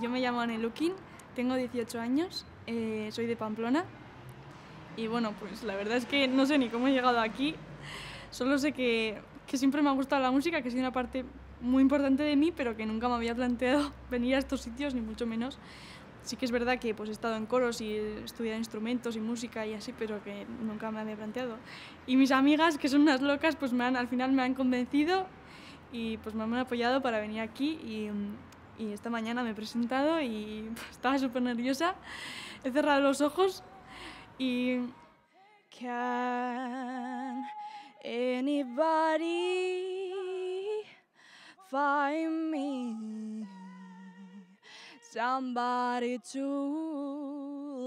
Yo me llamo Anne Lukin, tengo 18 años, soy de Pamplona y bueno, pues la verdad es que no sé ni cómo he llegado aquí, solo sé que siempre me ha gustado la música, que es una parte muy importante de mí, pero que nunca me había planteado venir a estos sitios, ni mucho menos. Sí que es verdad que pues, he estado en coros y he estudiado instrumentos y música y así, pero que nunca me había planteado. Y mis amigas, que son unas locas, pues al final me han convencido y pues me han apoyado para venir aquí. Y esta mañana me he presentado y pues, estaba súper nerviosa. He cerrado los ojos y... Can anybody find me? Somebody to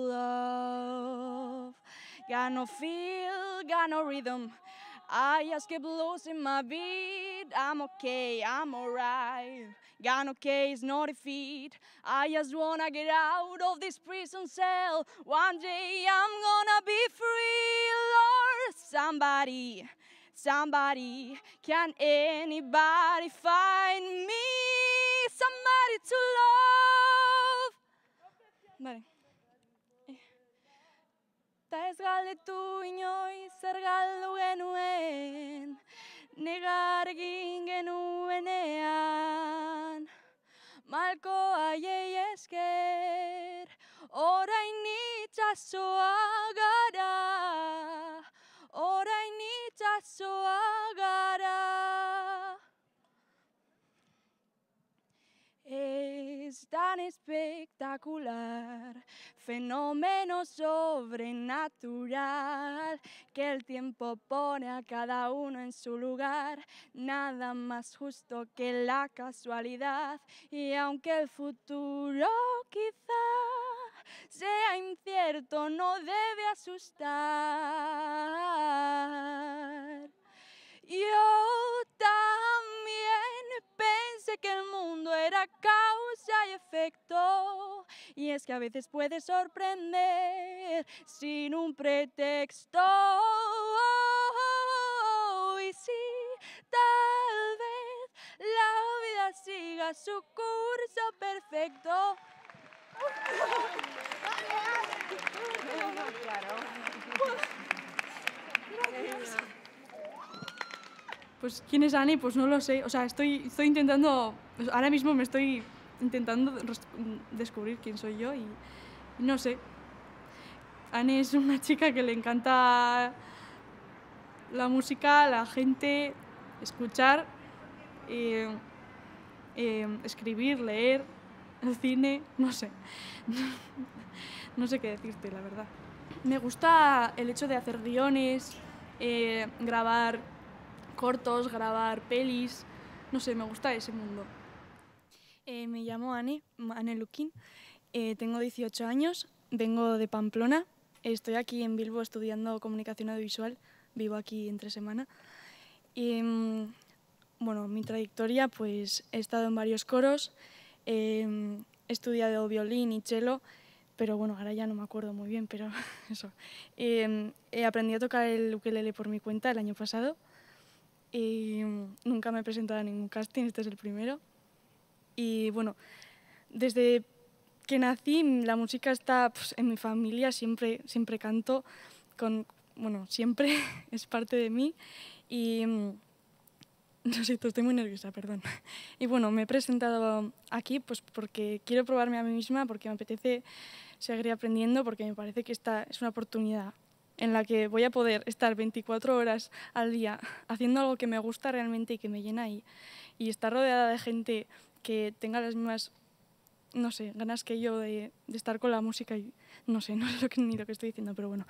love. Got no feel, got no rhythm. I just keep losing my beat. I'm okay, I'm alright. Got no case, no defeat. I just wanna get out of this prison cell. One day I'm gonna be free, Lord. Somebody, somebody, can anybody find me? Somebody to love. Vale. Ta ez galdetu inoiz zer galdu genuen, negar egin genuenean. Malko haiei esker, orain itsasoa gara, orain itsasoa gara. Es tan espectacular, fenómeno sobrenatural, que el tiempo pone a cada uno en su lugar, nada más justo que la casualidad. Y aunque el futuro quizá sea incierto, no debe asustar. Yo también pensé que el mundo era causa y efecto, y es que a veces puede sorprender sin un pretexto. Y sí, tal vez la vida siga su curso perfecto. Pues, ¿quién es Anne? Pues no lo sé. O sea, estoy intentando... Pues, ahora mismo me estoy intentando descubrir quién soy yo y no sé. Anne es una chica que le encanta la música, la gente, escuchar, escribir, leer, el cine, no sé. No sé qué decirte, la verdad. Me gusta el hecho de hacer guiones, grabar cortos, grabar pelis, no sé, me gusta ese mundo. Me llamo Anne Lukin, tengo 18 años, vengo de Pamplona, estoy aquí en Bilbo estudiando comunicación audiovisual, vivo aquí entre semana. Bueno, mi trayectoria, pues he estado en varios coros, he estudiado violín y cello, pero bueno, ahora ya no me acuerdo muy bien, pero eso. Aprendí a tocar el ukelele por mi cuenta el año pasado. Y nunca me he presentado a ningún casting, este es el primero. Y bueno, desde que nací la música está pues, en mi familia, siempre canto, bueno, siempre es parte de mí. Y lo siento, estoy muy nerviosa, perdón. Y bueno, me he presentado aquí pues, porque quiero probarme a mí misma, porque me apetece seguir aprendiendo, porque me parece que esta es una oportunidad en la que voy a poder estar 24 horas al día haciendo algo que me gusta realmente y que me llena y estar rodeada de gente que tenga las mismas, no sé, ganas que yo de estar con la música y no sé ni lo que estoy diciendo, pero bueno.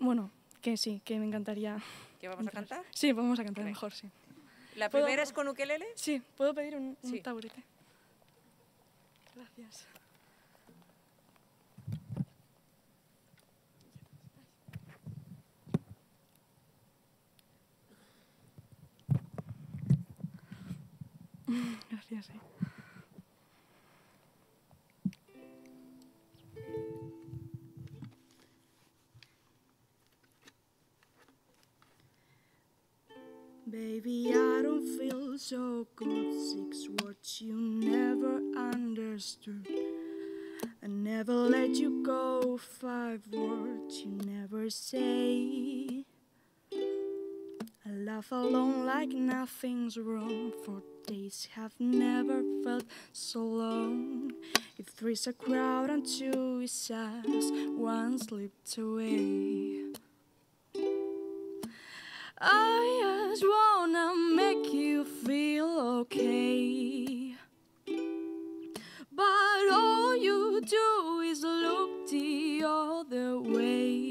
Bueno, que sí, que me encantaría. ¿Que vamos entrar a cantar? Sí, vamos a cantar mejor, sí. ¿La primera es con ukelele? Sí, ¿puedo pedir un taburete? Gracias. Gracias. Baby, I don't feel so good. Six words you never western. I never let you go, 5 words you never say. I laugh alone like nothing's wrong, for days have never felt so long. If 3's a crowd and 2 is us, 1 slipped away. I just wanna make you feel okay, but all you do is look the other way.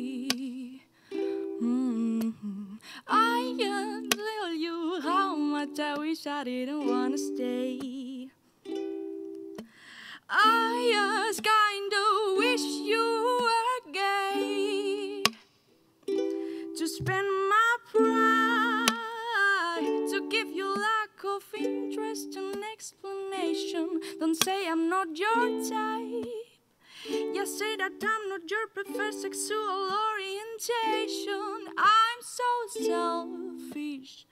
I can't tell you how much I wish I didn't wanna stay. I just kinda wish you were gay to spend my pride, to give you lack of interest and explanation. Don't say I'm not your type. You say that I'm not your preferred sexual orientation. I'm so selfish,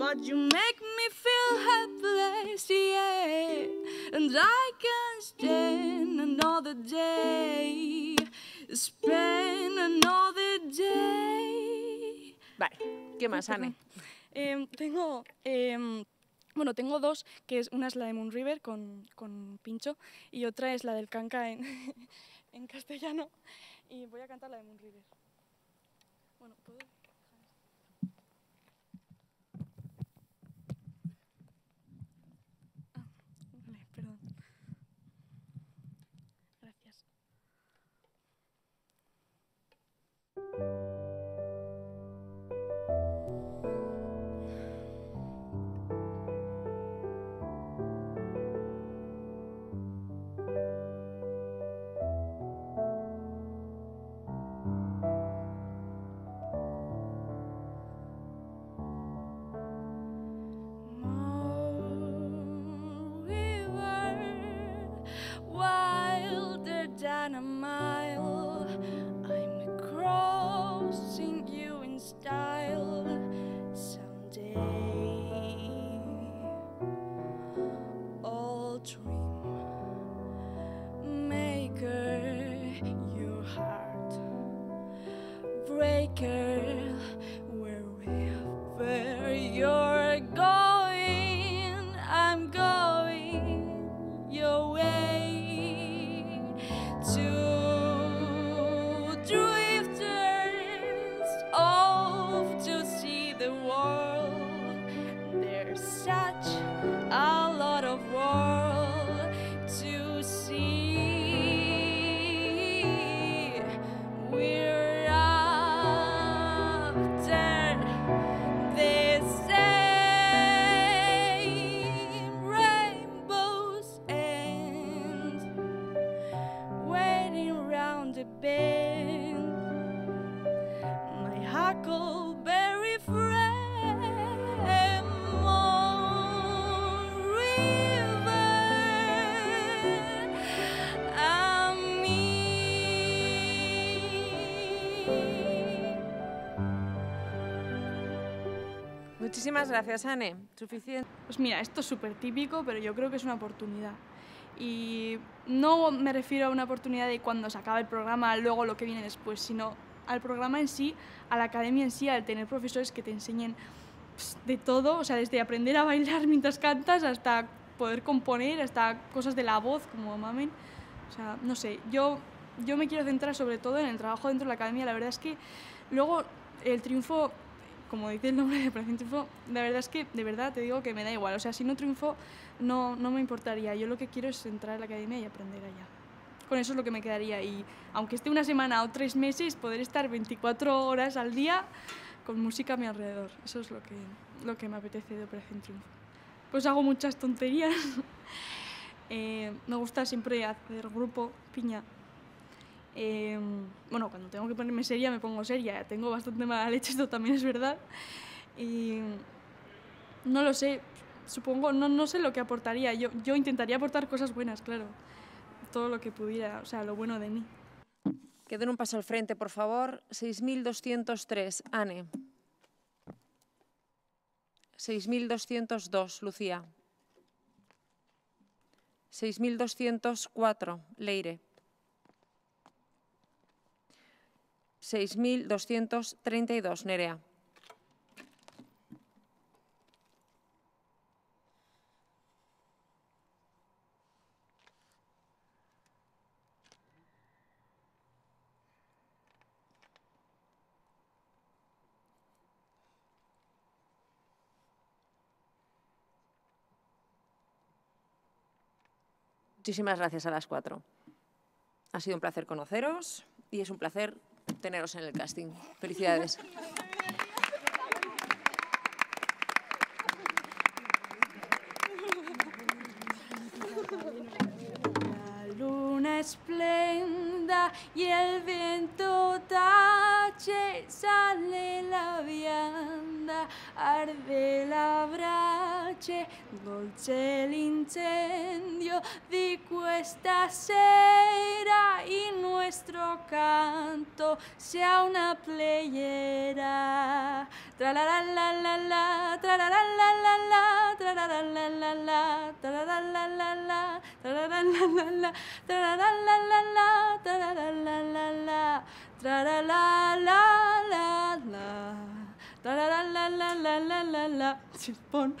but you make me feel helpless, yeah. And I can't stand another day, spend another day. Vale, ¿qué más, Anne? Bueno, tengo 2, que es, una es la de Moon River con Pincho y otra es la del Kanka en castellano. Y voy a cantar la de Moon River. Bueno, ¿puedo? Ah, vale, perdón. Gracias. Wherever you're going, I'm going your way. Two drifters off to see the world. There's such a lot of world to see. We're Huckleberry friend, Moon River, and me. Muchísimas gracias, Anne. Suficiente. Pues mira, esto es súper típico, pero yo creo que es una oportunidad. Y no me refiero a una oportunidad de cuando se acaba el programa, luego lo que viene después, sino al programa en sí, a la academia en sí, al tener profesores que te enseñen de todo, o sea, desde aprender a bailar mientras cantas hasta poder componer, hasta cosas de la voz, como mamen. O sea, no sé, yo me quiero centrar sobre todo en el trabajo dentro de la academia. La verdad es que luego el triunfo, como dice el nombre de Operación Triunfo, la verdad es que, de verdad, te digo que me da igual. O sea, si no triunfo, no me importaría. Yo lo que quiero es entrar a la academia y aprender allá. Con eso es lo que me quedaría, y aunque esté una semana o 3 meses, poder estar 24 horas al día con música a mi alrededor. Eso es lo que me apetece de Operación Triunfo. Pues hago muchas tonterías. Me gusta siempre hacer grupo, piña. Bueno, cuando tengo que ponerme seria, me pongo seria. Tengo bastante mala leche, esto también es verdad. Y no lo sé, supongo, no sé lo que aportaría. Yo intentaría aportar cosas buenas, claro. Todo lo que pudiera, o sea, lo bueno de mí. Que den un paso al frente, por favor. 6.203, Anne. 6.202, Lucía. 6.204, Leire. 6.232, Nerea. Muchísimas gracias a las cuatro. Ha sido un placer conoceros y es un placer teneros en el casting. Felicidades. La luna esplenda y el viento tache, sale la vianda, arde la brache, dolce el incendio, di questa sera y nuestro canto sea una playera. Tra la la la la la, tra la la la la la, tra la la la la la, tra la la la la, tra la la la la, tra la la la la, tra la la la la, tra la la la la la. La la la la la la la la la. Chispón.